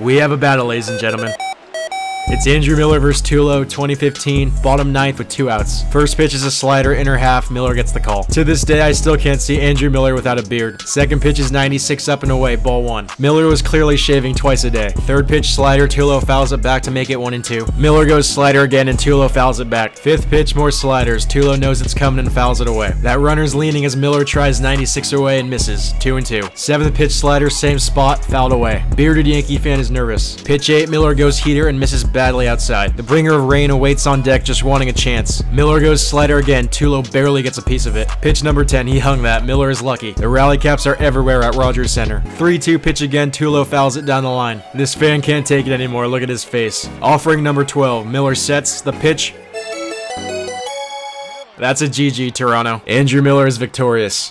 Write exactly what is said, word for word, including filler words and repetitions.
We have a battle, ladies and gentlemen. It's Andrew Miller versus Tulo, twenty fifteen, bottom ninth with two outs. First pitch is a slider, inner half, Miller gets the call. To this day, I still can't see Andrew Miller without a beard. Second pitch is ninety-six up and away, ball one. Miller was clearly shaving twice a day. Third pitch slider, Tulo fouls it back to make it one and two. Miller goes slider again and Tulo fouls it back. Fifth pitch, more sliders. Tulo knows it's coming and fouls it away. That runner's leaning as Miller tries ninety-six away and misses, two and two. Seventh pitch slider, same spot, fouled away. Bearded Yankee fan is nervous. Pitch eight, Miller goes heater and misses back. Badly outside. The bringer of rain awaits on deck, just wanting a chance. Miller goes slider again. Tulo barely gets a piece of it. Pitch number ten. He hung that. Miller is lucky. The rally caps are everywhere at Rogers Center. three two pitch again. Tulo fouls it down the line. This fan can't take it anymore. Look at his face. Offering number twelve. Miller sets the pitch. That's a G G, Toronto. Andrew Miller is victorious.